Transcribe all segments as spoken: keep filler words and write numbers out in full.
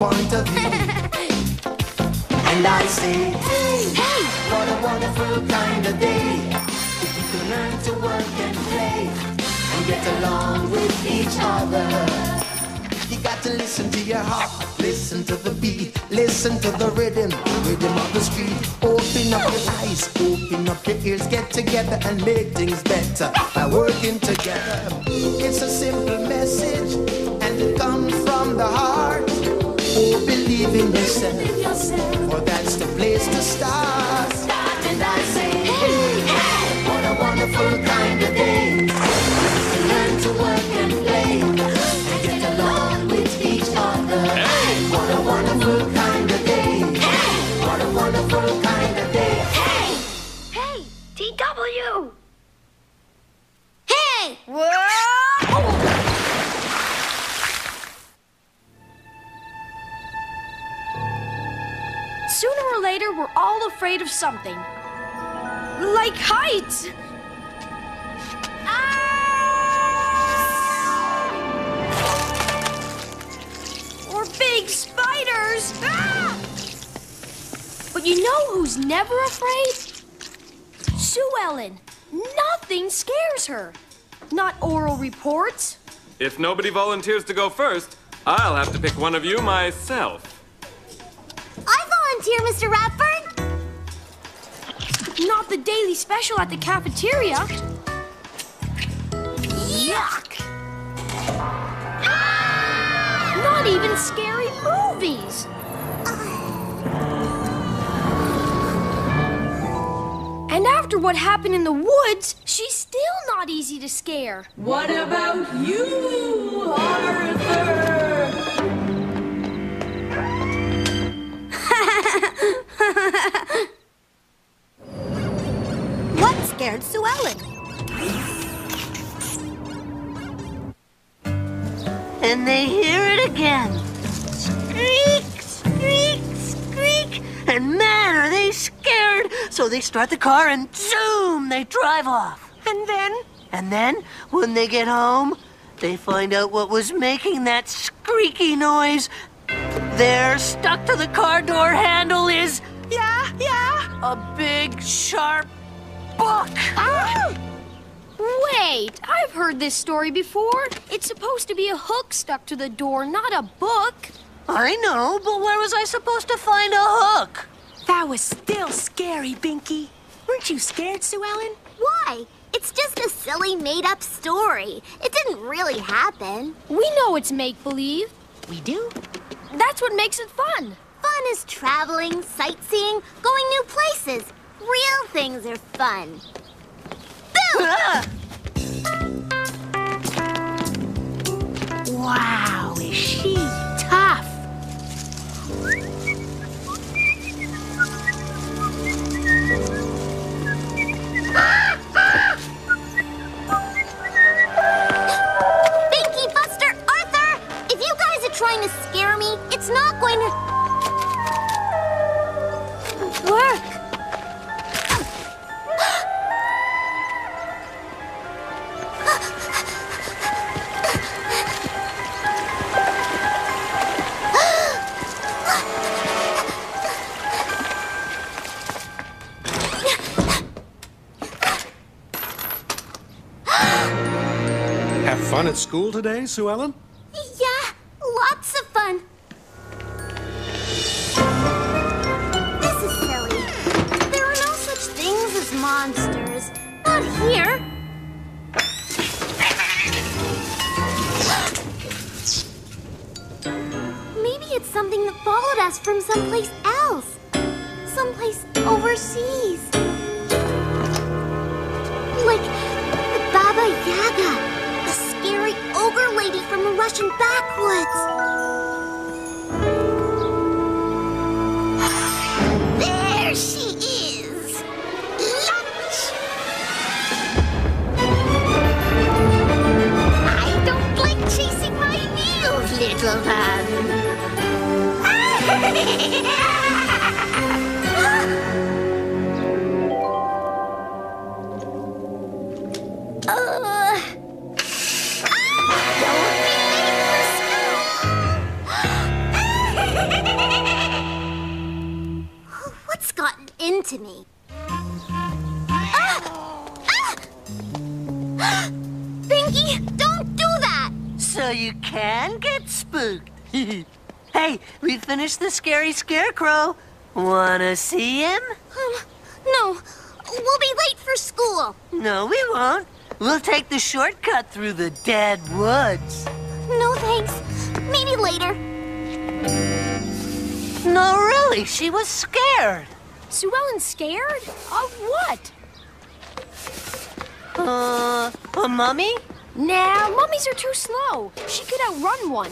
point of view. And I say, hey, hey, what a wonderful kind of day. If you can learn to work and play and get along with each other. You got to listen to your heart, listen to the beat, listen to the rhythm, the rhythm of the street. Open up your eyes, open up your ears, get together and make things better by working together. It's a simple message and it comes from the heart. Oh, believe in yourself, for that's the place to start. Start and I say, hey, hey, what a wonderful kind of day. Learn to work and play, and get along with each other. Hey, what a wonderful kind of day. Hey, what a wonderful kind of day. Hey, hey, D W Hey, whoa! Sooner or later, we're all afraid of something. Like heights! Ah! Or big spiders! Ah! But you know who's never afraid? Sue Ellen. Nothing scares her. Not oral reports. If nobody volunteers to go first, I'll have to pick one of you myself. Here, Mister Ratburn? Not the daily special at the cafeteria. Yuck! Ah! Not even scary movies. Uh. And after what happened in the woods, she's still not easy to scare. What about you, Arthur? What scared Sue Ellen? And they hear it again. Squeak, squeak, squeak. And man, are they scared. So they start the car and zoom, they drive off. And then? And then, when they get home, they find out what was making that squeaky noise. There, stuck to the car door handle is... Yeah, yeah? A big, sharp book. Ah! Wait, I've heard this story before. It's supposed to be a hook stuck to the door, not a book. I know, but where was I supposed to find a hook? That was still scary, Binky. Weren't you scared, Sue Ellen? Why? It's just a silly, made-up story. It didn't really happen. We know it's make-believe. We do. That's what makes it fun. Fun is traveling, sightseeing, going new places. Real things are fun. Boo! Ah! Wow, is she tough. Ah! Ah! Binky, Buster, Arthur! If you guys are trying to scare me, it's not going to... Work. Have fun at school today, Sue Ellen? Yeah, lots of fun. Monsters. Not here. Maybe it's something that followed us from someplace else. Someplace overseas. Like the Baba Yaga, the scary ogre lady from the Russian backwoods. There she is. Little man. uh. Ah! Don't be late for school. into me. Ah! Ah! Binky, don't do that! So you can get spooked. Hey, we finished the scary scarecrow. Wanna see him? Um, no. We'll be late for school. No, we won't. We'll take the shortcut through the dead woods. No, thanks. Maybe later. No, really. She was scared. Sue Ellen's scared? Of what? Uh, a mummy? Nah, mummies are too slow. She could outrun one.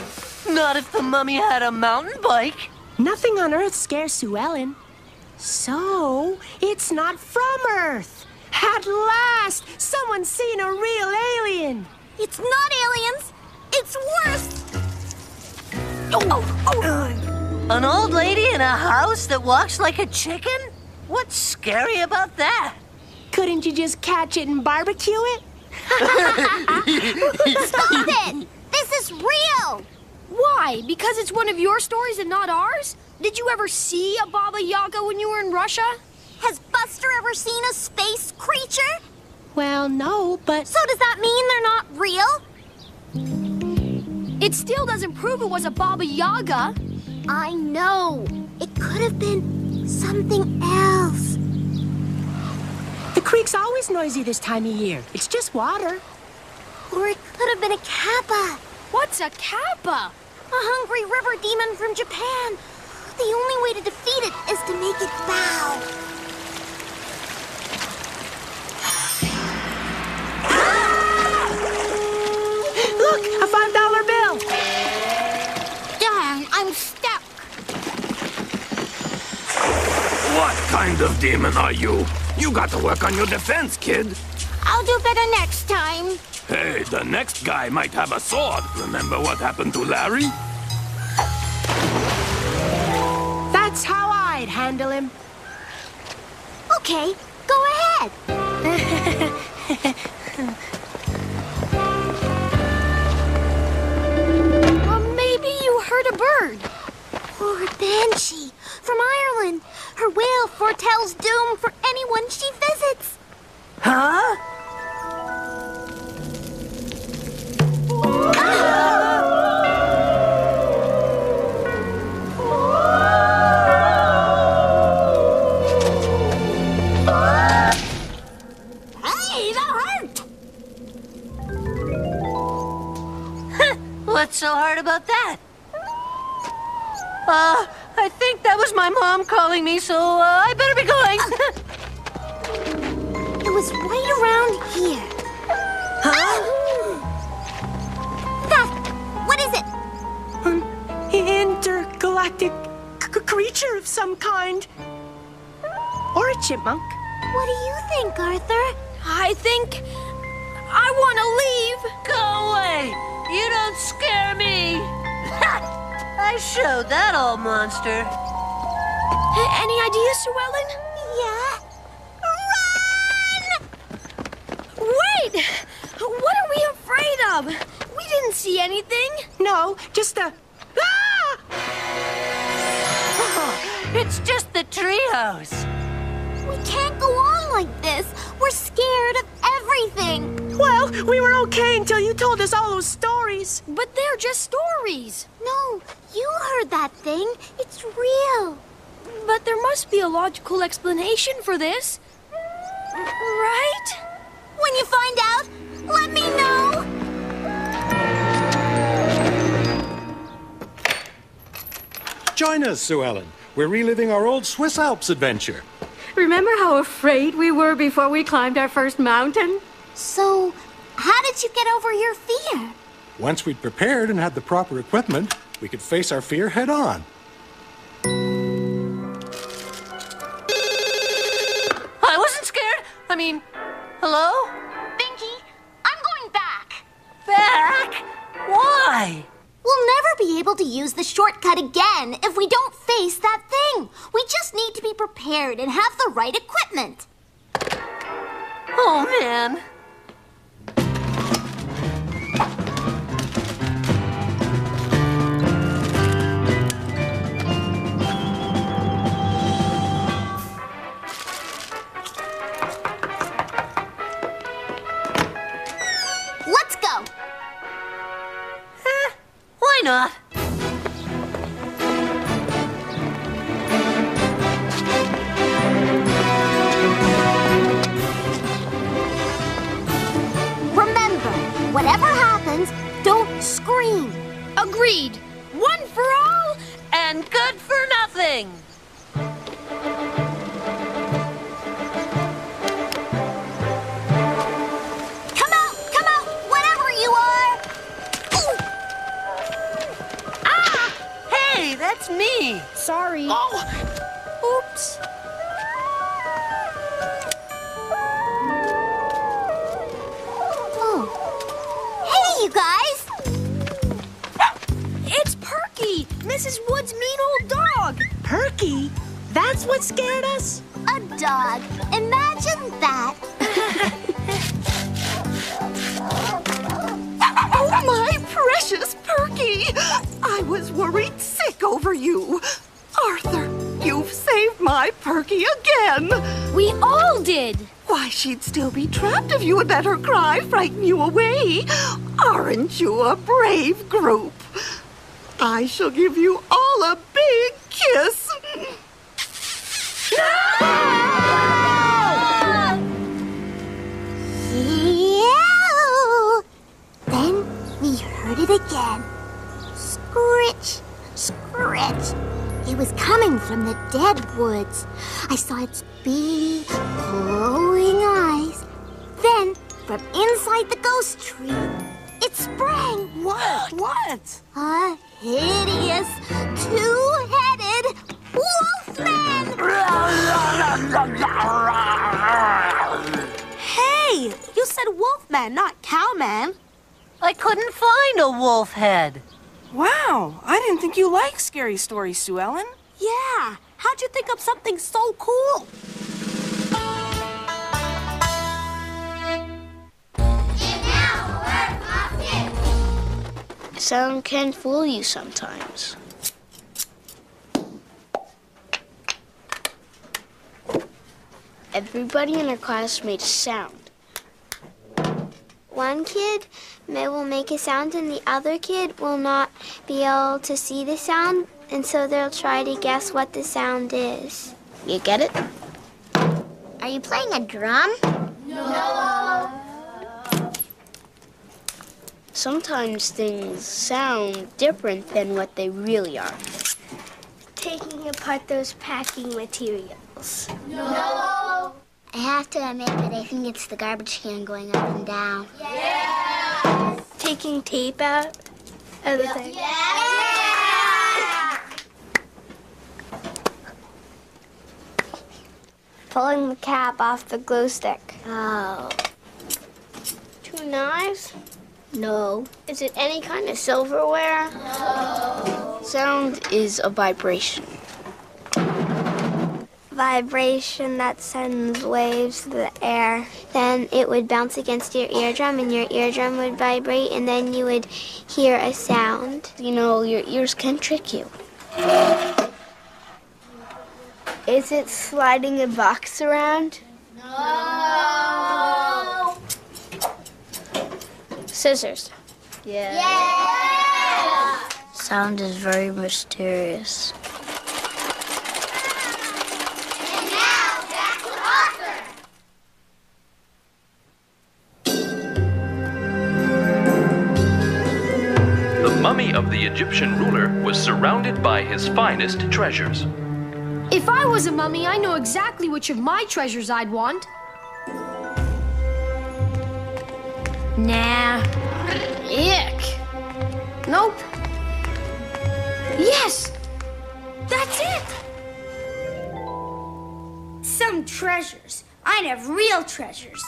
Not if the mummy had a mountain bike. Nothing on Earth scares Sue Ellen. So, it's not from Earth. At last, someone's seen a real alien. It's not aliens. It's worse. Oh, oh, oh. An old lady in a house that walks like a chicken? What's scary about that? Couldn't you just catch it and barbecue it? Stop it! This is real. Why? Because it's one of your stories and not ours? Did you ever see a Baba Yaga when you were in Russia? Has Buster ever seen a space creature? Well, no, but... So does that mean they're not real? It still doesn't prove it was a Baba Yaga. I know. It could have been something else. The creek's always noisy this time of year. It's just water. Or it could have been a kappa. What's a kappa? A hungry river demon from Japan. The only way to defeat it is to make it bow. Ah! Look, a five dollar bill. Darn, I'm stuck. What kind of demon are you? You got to work on your defense, kid. I'll do better next time. Hey, the next guy might have a sword. Remember what happened to Larry? That's how I'd handle him. Okay, go ahead. Well, maybe you heard a bird. Or a banshee from Ireland. Her wail foretells doom for anyone she visits. Huh? What's so hard about that? Uh, I think that was my mom calling me, so uh, I better be going. It was right around here. Huh? That, what is it? An intergalactic creature of some kind. Or a chipmunk. What do you think, Arthur? I think I want to leave. Go away. You don't scare me! Ha! I showed that old monster. H- any ideas, Sue Ellen? Yeah. Run! Wait! What are we afraid of? We didn't see anything. No, just a... Ah! Oh, it's just the treehouse. We can't go on like this. We're scared of everything. Well, we were okay until you told us all those stories. But they're just stories. No, you heard that thing. It's real. But there must be a logical explanation for this. Right? When you find out, let me know. Join us, Sue Ellen. We're reliving our old Swiss Alps adventure. Remember how afraid we were before we climbed our first mountain? So, how did you get over your fear? Once we'd prepared and had the proper equipment, we could face our fear head on. I wasn't scared. I mean, hello? Binky, I'm going back. Back? Why? We'll never be able to use the shortcut again if we don't face that thing. We just need to be prepared and have the right equipment. Oh, man. doing? Come out! Come out! Whatever you are! Ooh. Ah! Hey, that's me! Sorry. Oh! Oops. Missus Wood's mean old dog. Perky? That's what scared us? A dog. Imagine that. Oh, my precious Perky. I was worried sick over you. Arthur, you've saved my Perky again. We all did. Why, she'd still be trapped if you had let her cry frighten you away. Aren't you a brave group? I shall give you all a big kiss. No! Yow! Then we heard it again. Scritch, scritch. It was coming from the dead woods. I saw its big, glowing eyes. Then, from inside the ghost tree, it sprang. What? What? Huh? Hideous, two-headed wolfman! Hey, you said wolfman, not cowman. I couldn't find a wolf head. Wow, I didn't think you liked scary stories, Sue Ellen. Yeah, how'd you think of something so cool? Sound can fool you sometimes. Everybody in our class made a sound. One kid may will make a sound and the other kid will not be able to see the sound, and so they'll try to guess what the sound is. You get it? Are you playing a drum? No. Sometimes things sound different than what they really are. Taking apart those packing materials. No! I have to admit that I think it's the garbage can going up and down. Yeah! Taking tape out of the thing. Yeah! Pulling the cap off the glow stick. Oh. Two knives? No. Is it any kind of silverware? No. Sound is a vibration. Vibration that sends waves to the air. Then it would bounce against your eardrum, and your eardrum would vibrate, and then you would hear a sound. You know, your ears can trick you. Is it sliding a box around? No. Scissors. Yeah. Yeah. Sound is very mysterious. And now back to Arthur. The mummy of the Egyptian ruler was surrounded by his finest treasures. If I was a mummy, I know exactly which of my treasures I'd want. Nah. Ick. Nope. Yes! That's it! Some treasures. I'd have real treasures.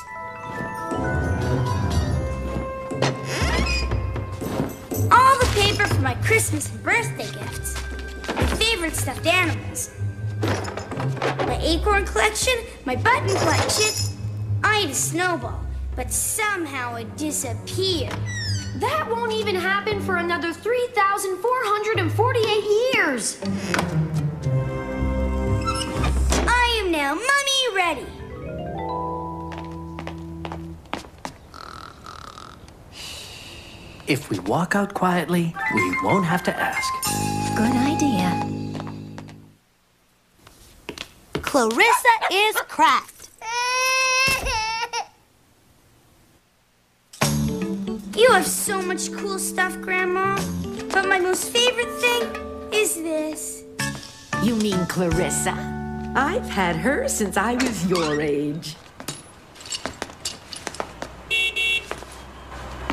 All the paper for my Christmas and birthday gifts. My favorite stuffed animals. My acorn collection, my button collection. I ate a snowball. But somehow it disappeared. That won't even happen for another three thousand four hundred forty-eight years. I am now mummy ready. If we walk out quietly, we won't have to ask. Good idea. Clarissa is cracked. You have so much cool stuff, Grandma. But my most favorite thing is this. You mean Clarissa? I've had her since I was your age.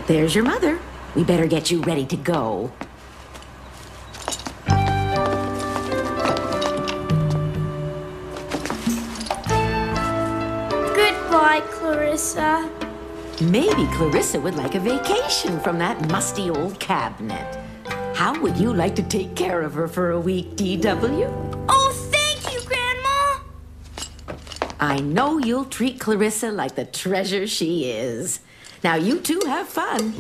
There's your mother. We better get you ready to go. Goodbye, Clarissa. Maybe Clarissa would like a vacation from that musty old cabinet. How would you like to take care of her for a week, D W? Oh, thank you, Grandma! I know you'll treat Clarissa like the treasure she is. Now you two have fun.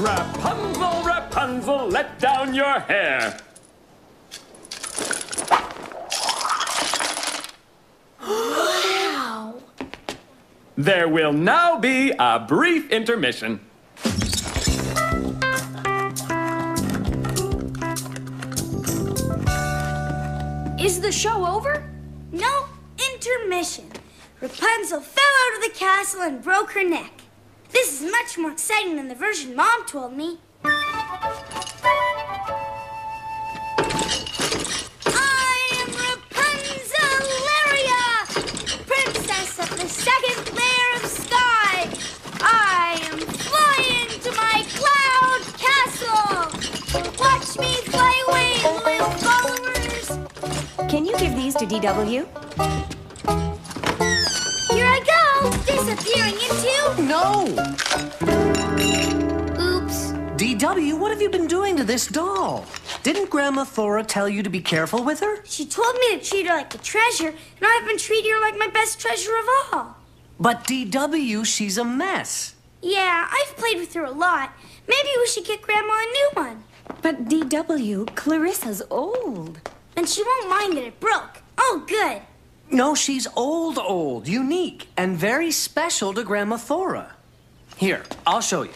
Rapunzel, Rapunzel, let down your hair. Wow! There will now be a brief intermission. Is the show over? No intermission. Rapunzel fell out of the castle and broke her neck. This is much more exciting than the version Mom told me. I am Rapunzelaria, princess of the second layer of sky. I am flying to my cloud castle. Watch me fly away, my followers. Can you give these to D W? Here I go. Disappearing into... No! Oops. D W, what have you been doing to this doll? Didn't Grandma Thora tell you to be careful with her? She told me to treat her like a treasure, and I've been treating her like my best treasure of all. But D W, she's a mess. Yeah, I've played with her a lot. Maybe we should get Grandma a new one. But D W, Clarissa's old. And she won't mind that it broke. Oh, good. No, she's old, old, unique, and very special to Grandma Thora. Here, I'll show you.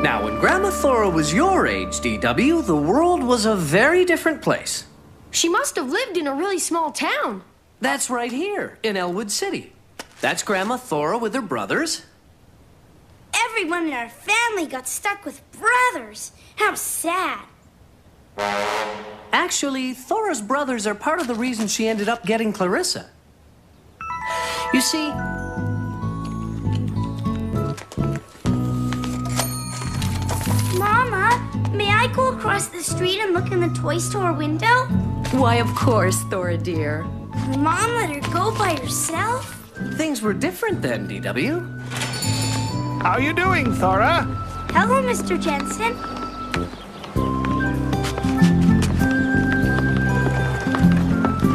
Now, when Grandma Thora was your age, D W, the world was a very different place. She must have lived in a really small town. That's right here, in Elwood City. That's Grandma Thora with her brothers. Everyone in our family got stuck with brothers. How sad. Actually, Thora's brothers are part of the reason she ended up getting Clarissa. You see, Mama, may I go across the street and look in the toy store window? Why, of course, Thora dear. Mom let her go by herself? Things were different then, D W. How you doing, Thora? Hello, Mister Jensen.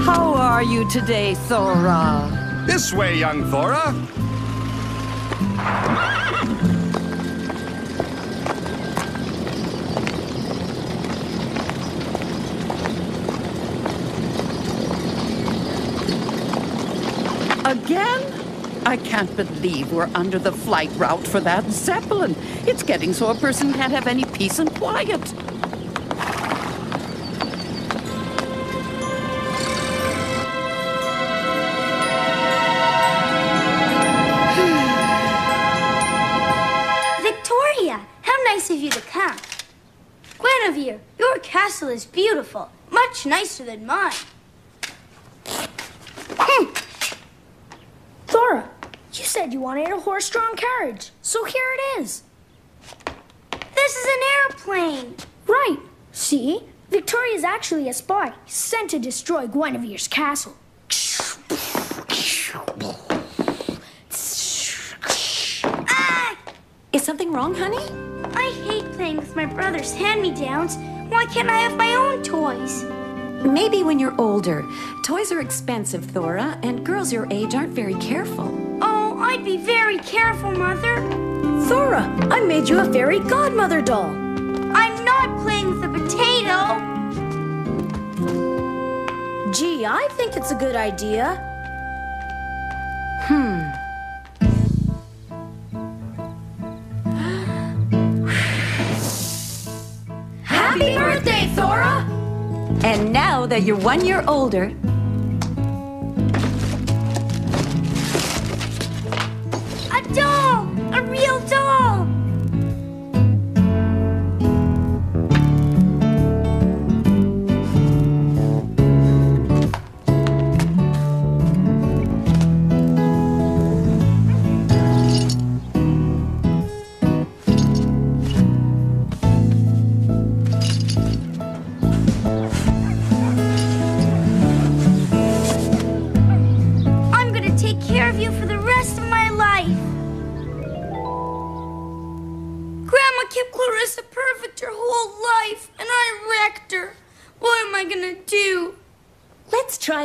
How are you today, Thora? This way, young Thora. Again? I can't believe we're under the flight route for that Zeppelin. It's getting so a person can't have any peace and quiet. Guinevere, your castle is beautiful, much nicer than mine. Thora, you said you wanted a horse-drawn carriage, so here it is. This is an airplane. Right. See? Victoria's actually a spy sent to destroy Guinevere's castle. Ah! Is something wrong, honey? I hate playing with my brother's hand-me-downs. Why can't I have my own toys? Maybe when you're older. Toys are expensive, Thora, and girls your age aren't very careful. Oh, I'd be very careful, Mother. Thora, I made you a fairy godmother doll. I'm not playing the potato. Gee, I think it's a good idea. Hmm. Happy birthday, Thora! And now that you're one year older, a doll! A real doll!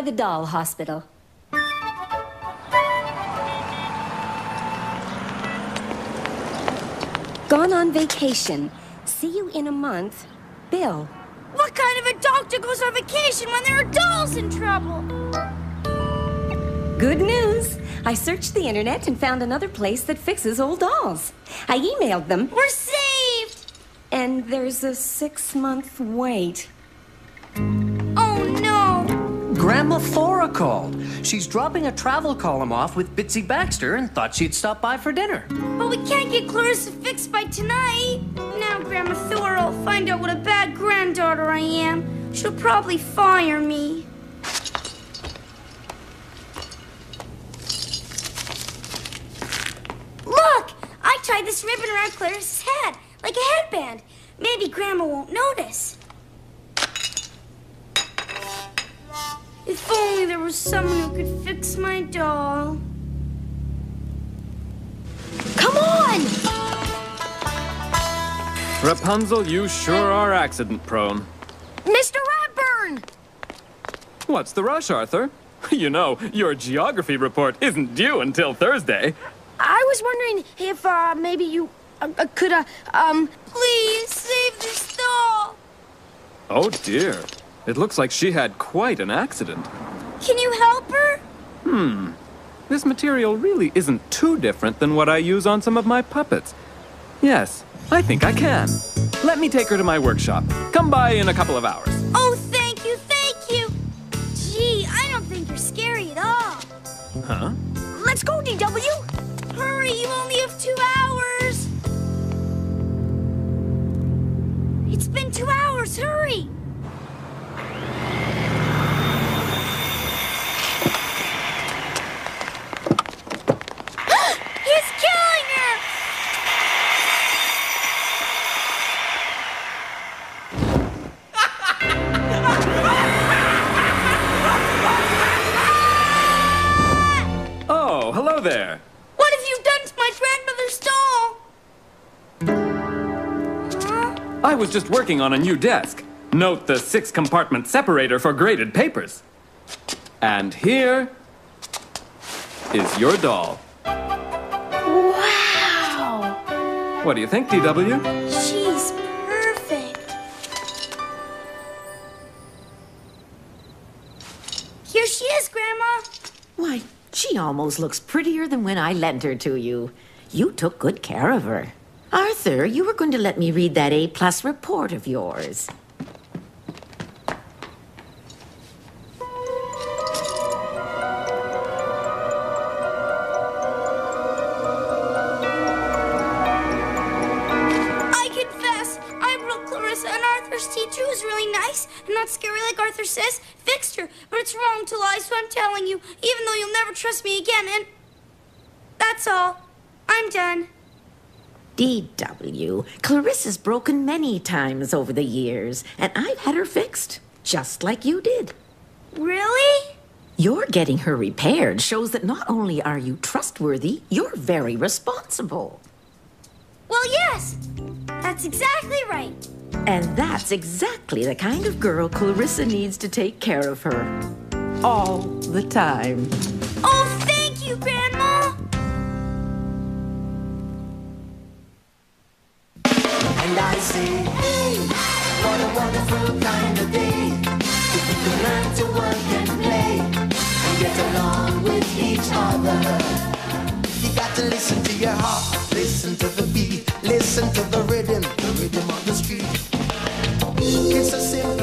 The doll hospital. Gone on vacation. See you in a month, Bill. What kind of a doctor goes on vacation when there are dolls in trouble? Good news. I searched the internet and found another place that fixes old dolls. I emailed them. We're saved! And there's a six-month wait. Grandma Thora called. She's dropping a travel column off with Bitsy Baxter and thought she'd stop by for dinner. But we can't get Clarissa fixed by tonight. Now Grandma Thora will find out what a bad granddaughter I am. She'll probably fire me. Look! I tied this ribbon around Clarissa's head, like a headband. Maybe Grandma won't notice. If only there was someone who could fix my doll. Come on! Rapunzel, you sure are accident-prone. Mister Ratburn! What's the rush, Arthur? You know, your geography report isn't due until Thursday. I was wondering if, uh, maybe you uh, could, uh, um... Please, save this doll! Oh, dear. It looks like she had quite an accident. Can you help her? Hmm. This material really isn't too different than what I use on some of my puppets. Yes, I think I can. Let me take her to my workshop. Come by in a couple of hours. Oh, thank you, thank you! Gee, I don't think you're scary at all. Huh? Let's go, D W Hurry, you only have two hours! It's been two hours, hurry! There. What have you done to my grandmother's doll? Huh? I was just working on a new desk. Note the six-compartment separator for graded papers. And here is your doll. Wow! What do you think, D W? She's perfect. Here she is, Grandma. Why? She almost looks prettier than when I lent her to you. You took good care of her. Arthur, you were going to let me read that A plus report of yours. I confess, I wrote Clarissa and Arthur's teacher was really nice and not scary like Arthur says. Fixed her, but it's wrong to lie, so I'm telling you, even though you'll never trust me again, and that's all. I'm done. D W, Clarissa's broken many times over the years, and I've had her fixed, just like you did. Really? Your getting her repaired shows that not only are you trustworthy, you're very responsible. Well, yes. That's exactly right. And that's exactly the kind of girl Clarissa needs to take care of her. All the time. Oh, thank you, Grandma! and I say, hey, what a wonderful kind of day, if we can learn to work and play, and get along with each other. You got to listen to your heart, listen to the beat, listen to the rhythm, the rhythm of the street. It's a simple